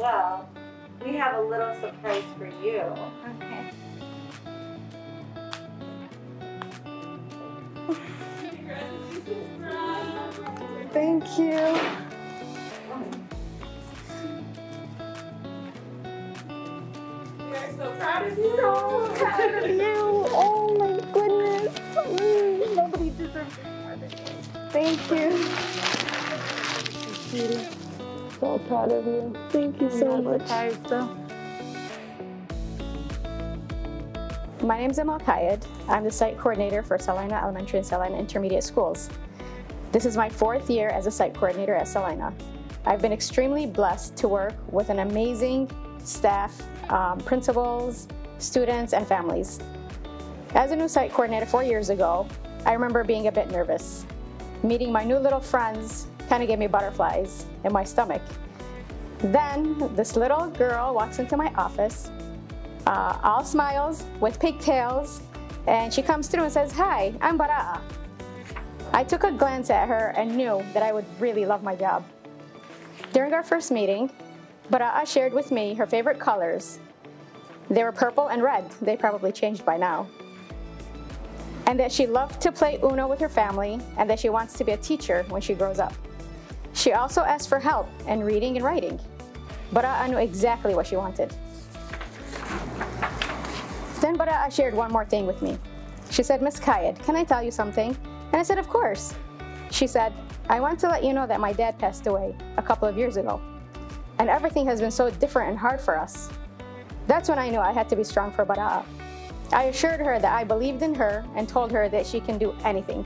well, we have a little surprise for you. Okay. Thank you. We are so proud of you. So proud of you. Oh my goodness. Mm, nobody deserves it more than you. Thank you. Thank you. So proud of you. Thank you so much. My name is Amal Kayed. I'm the site coordinator for Salina Elementary and Salina Intermediate Schools. This is my fourth year as a site coordinator at Salina. I've been extremely blessed to work with an amazing staff, principals, students, and families. As a new site coordinator 4 years ago, I remember being a bit nervous. Meeting my new little friends kind of gave me butterflies in my stomach. Then this little girl walks into my office, all smiles, with pigtails, and she comes through and says, "Hi, I'm Baraa." I took a glance at her and knew that I would really love my job. During our first meeting, Baraa shared with me her favorite colors. They were purple and red, they probably changed by now. And that she loved to play Uno with her family and that she wants to be a teacher when she grows up. She also asked for help in reading and writing. Baraa knew exactly what she wanted. Then Baraa shared one more thing with me. She said, "Miss Kayed, can I tell you something?" And I said, "Of course." She said, "I want to let you know that my dad passed away a couple of years ago, and everything has been so different and hard for us." That's when I knew I had to be strong for Baraa. I assured her that I believed in her and told her that she can do anything.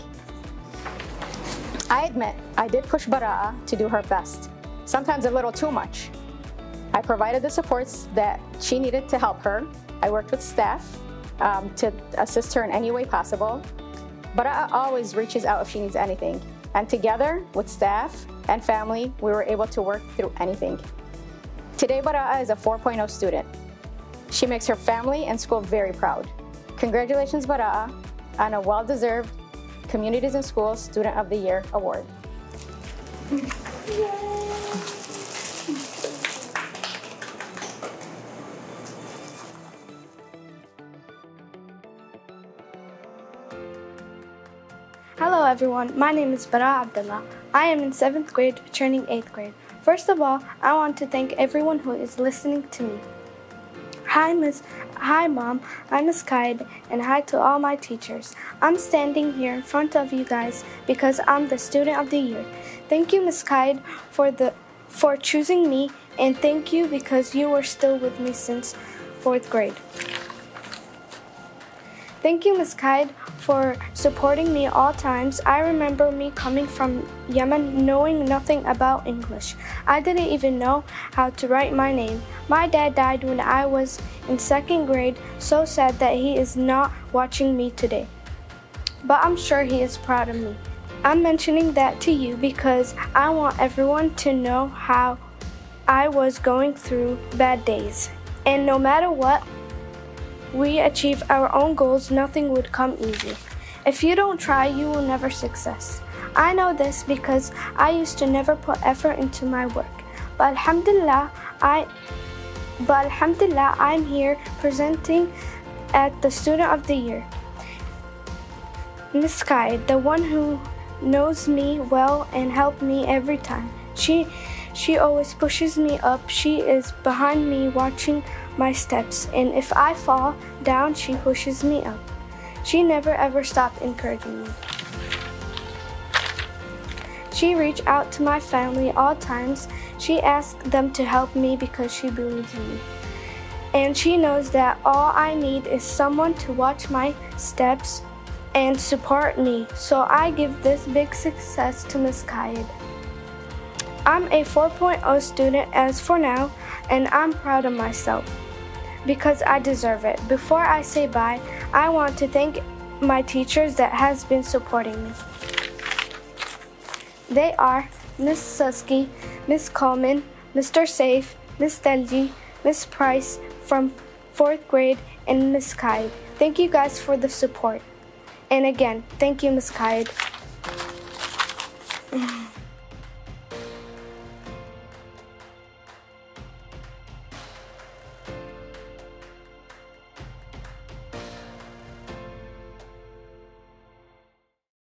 I admit, I did push Baraa to do her best, sometimes a little too much. I provided the supports that she needed to help her. I worked with staff to assist her in any way possible. Baraa always reaches out if she needs anything. And together with staff and family, we were able to work through anything. Today, Baraa is a 4.0 student. She makes her family and school very proud. Congratulations, Baraa, on a well-deserved Communities and Schools Student of the Year Award. Yay. Hello everyone, my name is Baraa Abdullah. I am in 7th grade, returning 8th grade. First of all, I want to thank everyone who is listening to me. Hi Mom, I'm Miss Kayed, and hi to all my teachers. I'm standing here in front of you guys because I'm the Student of the Year. Thank you, Miss Kayed, for choosing me, and thank you because you were still with me since 4th grade. Thank you, Miss Kayed, for supporting me all times. I remember me coming from Yemen knowing nothing about English. I didn't even know how to write my name. My dad died when I was in 2nd grade, so sad that he is not watching me today. But I'm sure he is proud of me. I'm mentioning that to you because I want everyone to know how I was going through bad days. And no matter what, we achieve our own goals, nothing would come easy. If you don't try, you will never success. I know this because I used to never put effort into my work. But alhamdulillah, I'm here presenting at the Student of the Year. Miss Kayed, the one who knows me well and helped me every time. She always pushes me up. She is behind me watching my steps, and if I fall down, she pushes me up. She never ever stopped encouraging me. She reached out to my family all times. She asked them to help me because she believes in me. And she knows that all I need is someone to watch my steps and support me. So I give this big success to Miss Kayed. I'm a 4.0 student as for now, and I'm proud of myself because I deserve it. Before I say bye, I want to thank my teachers that has been supporting me. They are Miss Susky, Miss Coleman, Mr. Saif, Miss Delji, Miss Price from 4th grade, and Miss Kayed. Thank you guys for the support. And again, thank you, Miss Kayed.